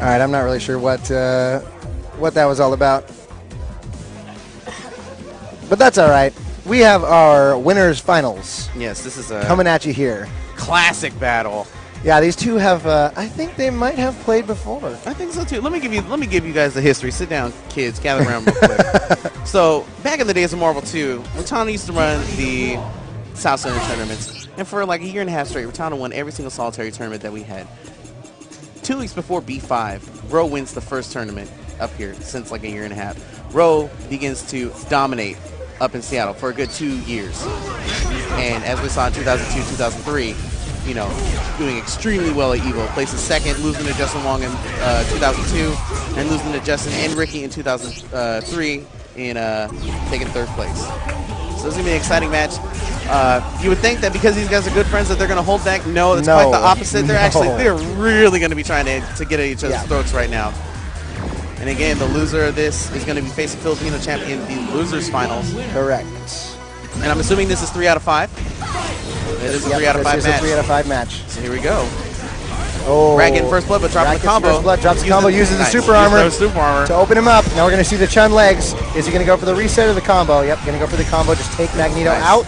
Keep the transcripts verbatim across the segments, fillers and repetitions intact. All right, I'm not really sure what uh, what that was all about. But that's all right. We have our winners finals. Yes, this is a coming at you here. Classic battle. Yeah, these two have. Uh, I think they might have played before. I think so too. Let me give you. Let me give you guys the history. Sit down, kids. Gather around real quick. So back in the days of Marvel two, Rattana used to run the South Center tournaments, and for like a year and a half straight, Rattana won every single solitary tournament that we had. Two weeks before B five, Row wins the first tournament up here since like a year and a half. Row begins to dominate up in Seattle for a good two years. And as we saw in two thousand two, two thousand three, you know, doing extremely well at EVO. Places second, losing to Justin Wong in uh, two thousand two, and losing to Justin and Ricky in two thousand three, in uh, taking third place. So this is going to be an exciting match. Uh, you would think that because these guys are good friends that they're going to hold back. No, it's no, quite the opposite. They're no. actually, they're really going to be trying to, to get at each other's yeah. throats right now. And again, the loser of this is going to be facing Filipino champion in the losers finals. Correct. And I'm assuming this is three out of five. It is a yep, three out of five match. It is a three out of five match. So here we go. Oh. Rag in first blood, but dropping the combo. First blood, drops the combo, uses the super armor to open him up. Now we're going to see the Chun legs. Is he going to go for the reset or the combo? Yep, going to go for the combo. Just take Magneto out.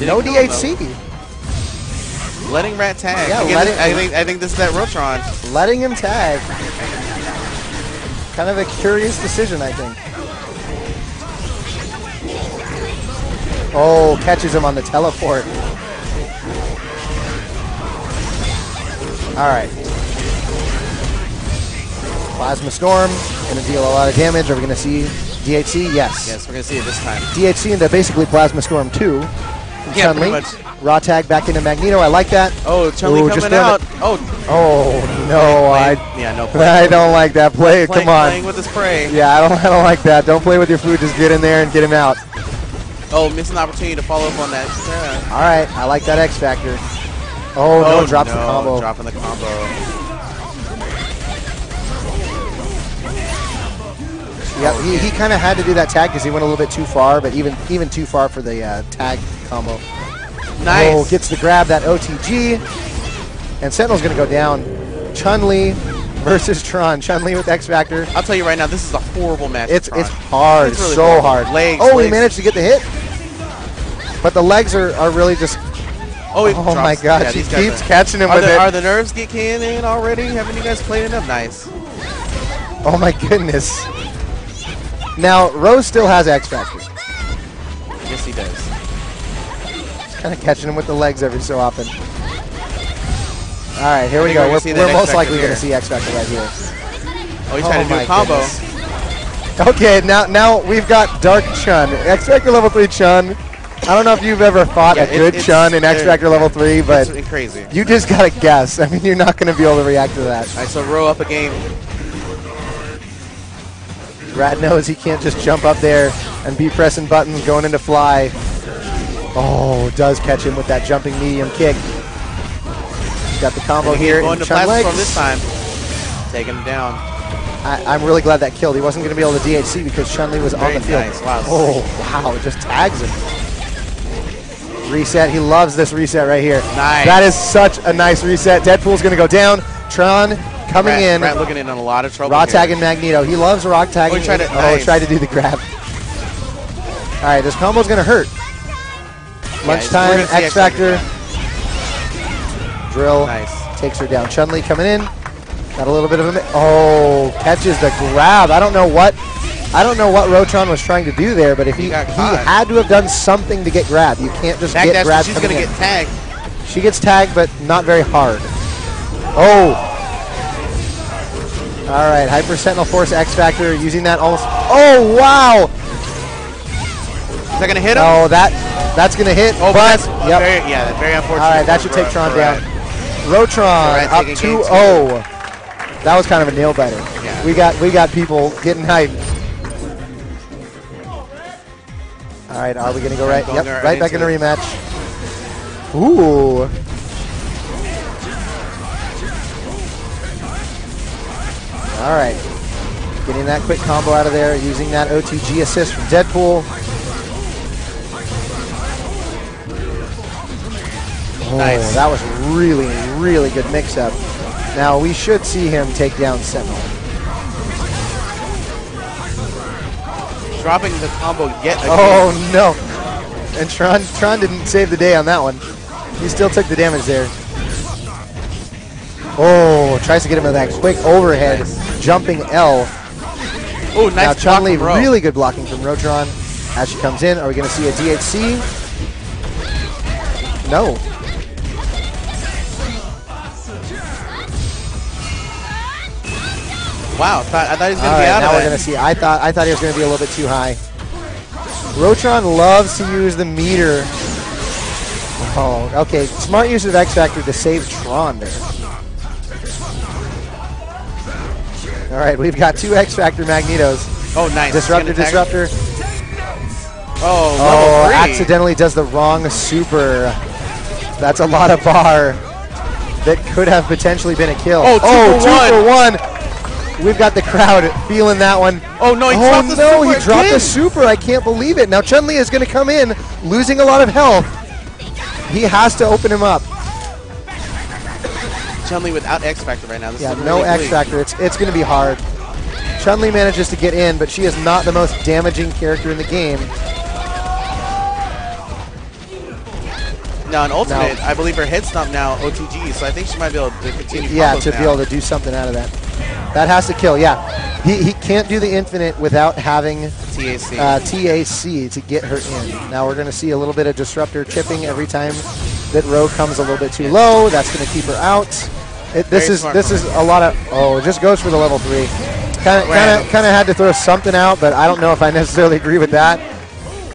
No D H C. Letting Rat tag. Yeah, let it, I, think, I think this is that Rotron. Letting him tag. Kind of a curious decision, I think. Oh, catches him on the teleport. Alright. Plasma Storm. Going to deal a lot of damage. Are we going to see D H C? Yes. Yes, we're going to see it this time. D H C into basically Plasma Storm two. Yeah, Chun-Li. Raw tag back into Magneto. I like that. Oh, Chun-Li coming just out. Oh. Oh no, playing, playing. I. Yeah, no. Playing, I don't like that play. Playing, Come on. Playing with his prey. Yeah, I don't. I don't like that. Don't play with your food. Just get in there and get him out. Oh, missed an opportunity to follow up on that. Yeah. All right, I like that X-Factor. Oh, oh no, drops no, the combo. Dropping the combo. Yeah, oh, he, he kind of had to do that tag because he went a little bit too far, but even even too far for the uh, tag combo. Nice. Oh, gets the grab, that O T G. And Sentinel's going to go down. Chun-Li versus Tron. Chun-Li with X-Factor. I'll tell you right now, this is a horrible match. It's it's hard. It's really so horrible. hard. Legs, oh, legs. He managed to get the hit. But the legs are, are really just... Oh, he oh my God. Yeah, she keeps catching him with the, it. Are the nerves getting in already? Haven't you guys played enough? Nice. Oh, my goodness. Now, Rose still has X-Factor. Yes, he does. Kind of catching him with the legs every so often. All right, here we go. We're, we're most likely going to see X-Factor right here. Oh, he's trying to do a combo. Goodness. Okay, now now we've got Dark Chun. X-Factor level three Chun. I don't know if you've ever fought yeah, a it, good Chun in X-Factor level three, but it's crazy. You just got to guess. I mean, you're not going to be able to react to that. All right, so Row up a game. Rat knows he can't just jump up there and be pressing buttons going into fly. Oh, does catch him with that jumping medium kick. He's got the combo and here. Going to Plasma Storm this time. Taking him down. I, I'm really glad that killed. He wasn't going to be able to D H C because Chun-Li was Very on the field. Nice. Wow. Oh, wow. Just tags him. Reset. He loves this reset right here. Nice. That is such a nice reset. Deadpool's going to go down. Tron. Coming Rat, in. Rat looking in on a lot of trouble. Raw tagging Magneto. He loves raw tagging. Oh, he tried to, oh, nice. tried to do the grab. All right, this combo's going to hurt. Lunchtime, yeah, X-Factor. Drill. Nice. Takes her down. Chun-Li coming in. Got a little bit of a... Oh, catches the grab. I don't know what... I don't know what Rotron was trying to do there, but if he, he, he had to have done something to get grabbed. You can't just Back get grabbed. She's going to get tagged. She gets tagged, but not very hard. Oh. All right, Hyper Sentinel Force X-Factor using that almost... Oh, wow! Is that going to hit him? Oh, that, that's going to hit. Oh, but... That's, yep. very, yeah, very unfortunate. All right, that should take Tron down. Rotron up two oh. That was kind of a nail-biter. Yeah. We got we got people getting hyped. All right, are we going to go right? Yep, right back in the rematch. Ooh. All right, getting that quick combo out of there, using that O T G assist from Deadpool. Oh, nice. That was really, really good mix-up. Now we should see him take down Sentinel. Dropping the combo yet again. Oh no! And Tron, Tron didn't save the day on that one. He still took the damage there. Oh, tries to get him with that quick overhead, nice. Jumping L. Oh, nice. Now Chun-Li, really good blocking from Rotron. As she comes in, are we going to see a D H C? No. Wow, thought, I thought he was going to be right, out now of it. Now we're going to see. I thought I thought he was going to be a little bit too high. Rotron loves to use the meter. Oh, okay. Smart use of X-Factor to save Tron there. All right, we've got two X-Factor Magnetos. Oh, nice. Disruptor, Disruptor. Oh, oh level three. Accidentally does the wrong super. That's a lot of bar. That could have potentially been a kill. Oh, two, oh, for, two one. for one. We've got the crowd feeling that one. Oh, no, he oh, dropped the no, super. Oh, no, he dropped the super. I can't believe it. Now, Chun-Li is going to come in, losing a lot of health. He has to open him up. Chun-Li without X-Factor right now. This yeah, is no really X-Factor. It's, it's going to be hard. Chun-Li manages to get in, but she is not the most damaging character in the game. Now, an ultimate, no. I believe her head stomp now O T G, so I think she might be able to continue. Yeah, to now. be able to do something out of that. That has to kill, yeah. He, he can't do the infinite without having T A C. Uh, T A C to get her in. Now we're going to see a little bit of Disruptor chipping every time that Row comes a little bit too low. That's going to keep her out. It, this is this is a lot of... Oh, it just goes for the level three. Kind of had to throw something out, but I don't know if I necessarily agree with that.